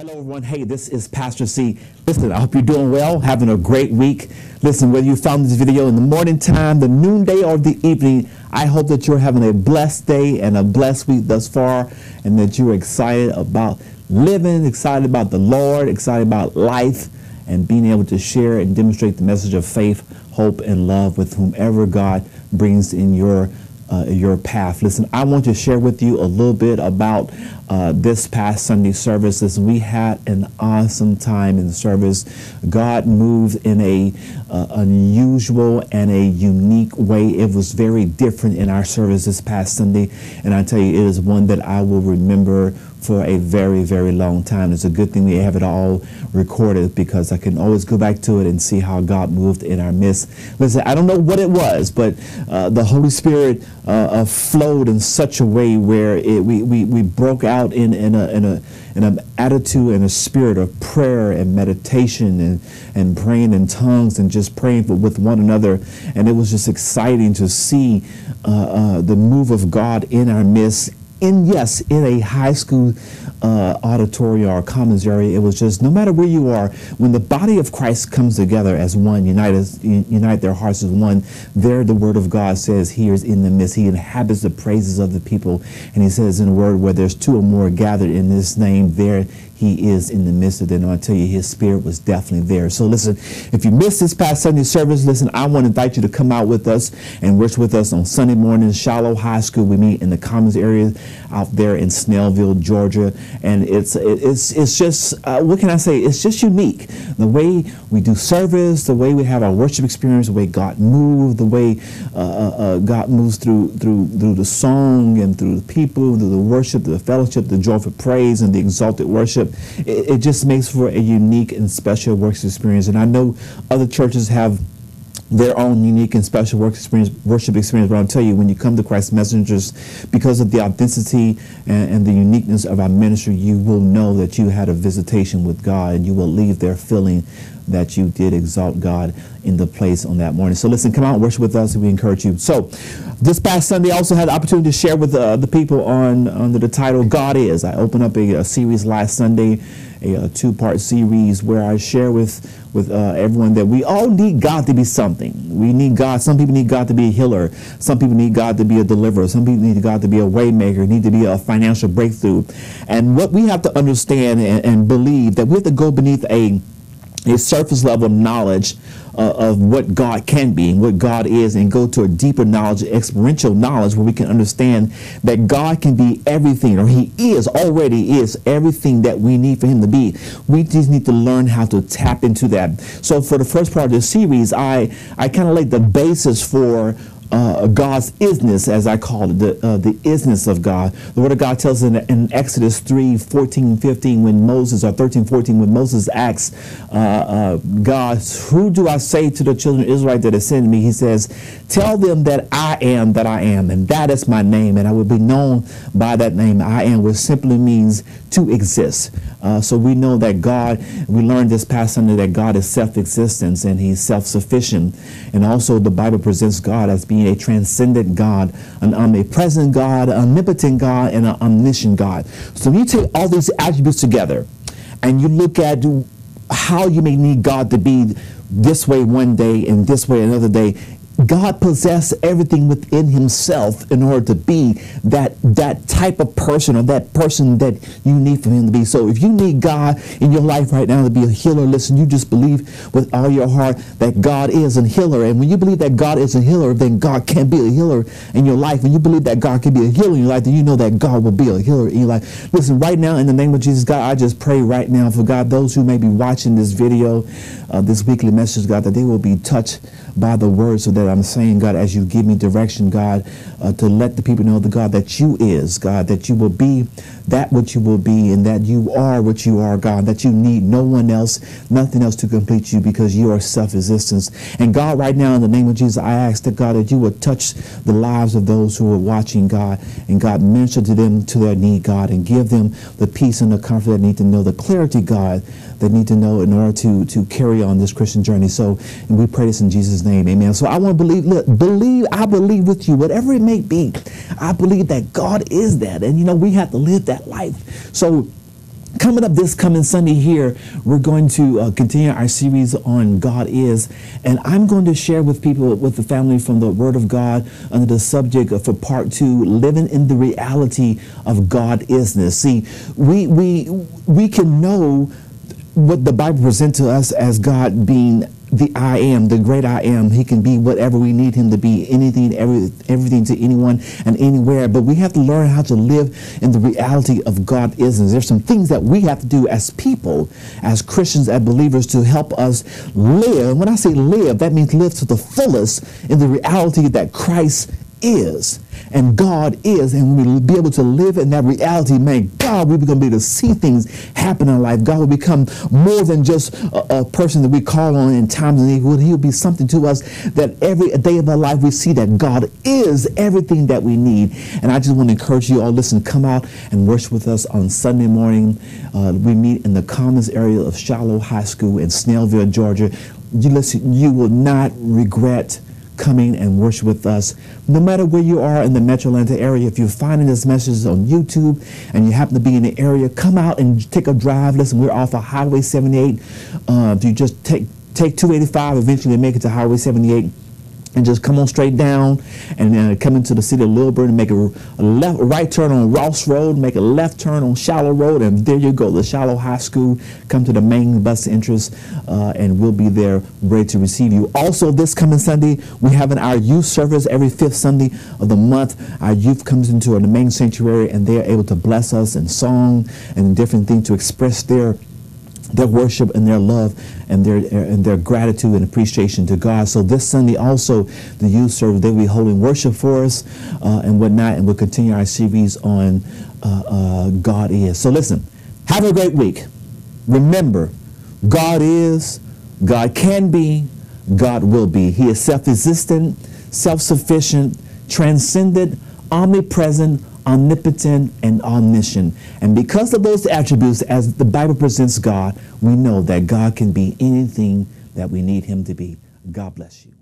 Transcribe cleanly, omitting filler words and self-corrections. Hello, everyone. Hey, this is Pastor C. Listen, I hope you're doing well, having a great week. Listen, whether you found this video in the morning time, the noonday, or the evening, I hope that you're having a blessed day and a blessed week thus far, and that you're excited about living, excited about the Lord, excited about life, and being able to share and demonstrate the message of faith, hope, and love with whomever God brings in your path. Listen, I want to share with you a little bit about this past Sunday service. Listen, we had an awesome time in the service. God moved in a unusual and a unique way. It was very different in our service this past Sunday, and I tell you, it is one that I will remember for a very, very long time. It's a good thing we have it all recorded, because I can always go back to it and see how God moved in our midst. Listen, I don't know what it was, but the Holy Spirit flowed in such a way where we broke out in an attitude and a spirit of prayer and meditation and praying in tongues and just praying with one another. And it was just exciting to see the move of God in our midst. And yes, in a high school auditorium or commons area, it was just, no matter where you are, when the body of Christ comes together as one, unite their hearts as one, there the word of God says he is in the midst. He inhabits the praises of the people. And he says in the word, where there's two or more gathered in his name, there he is in the midst of them. And I tell you, his spirit was definitely there. So listen, if you missed this past Sunday service, listen, I want to invite you to come out with us and worship with us on Sunday morning. Shiloh High School, we meet in the commons area out there in Snellville, Georgia. And it's just, what can I say? It's just unique. The way we do service, the way we have our worship experience, the way God moved, the way God moves through the song and through the people, through the worship, the fellowship, the joyful praise, and the exalted worship. It just makes for a unique and special worship experience. And I know other churches have their own unique and special worship experience, but I'll tell you, when you come to Christ's Messengers, because of the authenticity and the uniqueness of our ministry, you will know that you had a visitation with God, and you will leave there feeling that you did exalt God in the place on that morning. So listen, come out and worship with us, and we encourage you. So this past Sunday, I also had the opportunity to share with the people on under the title, God Is. I opened up a series last Sunday, a two-part series where I share with everyone that we all need God to be something. We need God. Some people need God to be a healer. Some people need God to be a deliverer. Some people need God to be a way maker, need to be a financial breakthrough. And what we have to understand and believe, that we have to go beneath a surface level knowledge of what God can be and what God is, and go to a deeper knowledge, experiential knowledge, where we can understand that God can be everything, or he is, already is, everything that we need for him to be. We just need to learn how to tap into that. So for the first part of the series, I kind of laid the basis for God's isness, as I call it, the isness of God. The Word of God tells us in Exodus 3:14-15, when Moses, or 13:14, when Moses asks God, "Who do I say to the children of Israel that has sent me?" He says, "Tell them that I am, and that is my name, and I will be known by that name." I am, which simply means to exist. So we know that God, we learned this past Sunday that God is self-existence and he's self-sufficient. And also the Bible presents God as being a transcendent God, an omnipresent God, an omnipotent God, and an omniscient God. So when you take all these attributes together and you look at how you may need God to be this way one day and this way another day, God possessed everything within himself in order to be that type of person, or that person that you need for him to be. So if you need God in your life right now to be a healer, listen, you just believe with all your heart that God is a healer. And when you believe that God is a healer, then God can be a healer in your life. When you believe that God can be a healer in your life, then you know that God will be a healer in your life. Listen, right now, in the name of Jesus, God, I just pray right now for God, those who may be watching this video, this weekly message, God, that they will be touched by the word so that I'm saying, God, as you give me direction, God, to let the people know, the God, that you is, God, that you will be that what you will be, and that you are what you are, God, that you need no one else, nothing else to complete you, because you are self-existence. And God, right now, in the name of Jesus, I ask that, God, that you would touch the lives of those who are watching, God, and God, minister to them to their need, God, and give them the peace and the comfort they need to know, the clarity, God, they need to know in order to carry on this Christian journey. So, and we pray this in Jesus' name, amen. So I want to believe, I believe with you, whatever it may be, I believe that God is that. And you know, we have to live that life. So Coming up this coming Sunday here, we're going to continue our series on God Is, and I'm going to share with people, with the family, from the Word of God under the subject of, for part two, living in the reality of God Isness. See, we can know what the Bible presents to us as God being the I Am, the great I Am. He can be whatever we need him to be, anything, everything to anyone and anywhere. But we have to learn how to live in the reality of God Isness. There's some things that we have to do as people, as Christians, as believers, to help us live. When I say live, that means live to the fullest in the reality that Christ is and God is, and we'll be able to live in that reality. Man, God, we're going to be able to see things happen in life. God will become more than just a person that we call on in times of need. He'll be something to us that every day of our life we see that God is everything that we need. And I just want to encourage you all, listen, come out and worship with us on Sunday morning. We meet in the Commons area of Shiloh High School in Snellville, Georgia. Listen, you will not regret coming and worship with us. No matter where you are in the Metro Atlanta area, if you're finding this message on YouTube and you happen to be in the area, come out and take a drive. Listen, we're off of Highway 78. If you just take 285, eventually make it to Highway 78, and just come on straight down and come into the city of Lilburn and make a right turn on Ross Road, make a left turn on Shallow Road, and there you go, the Shiloh High School. Come to the main bus entrance, and we'll be there ready to receive you. Also, this coming Sunday, we have our youth service every fifth Sunday of the month. Our youth comes into the main sanctuary, and they're able to bless us in song and different things to express their worship and their love and their gratitude and appreciation to God. So this Sunday also, the youth service, they'll be holding worship for us and whatnot, and we'll continue our series on God Is. So listen, have a great week. Remember, God is, God can be, God will be. He is self-existent, self-sufficient, transcendent, omnipresent, omnipotent, and omniscient. And because of those attributes, as the Bible presents God, we know that God can be anything that we need him to be. God bless you.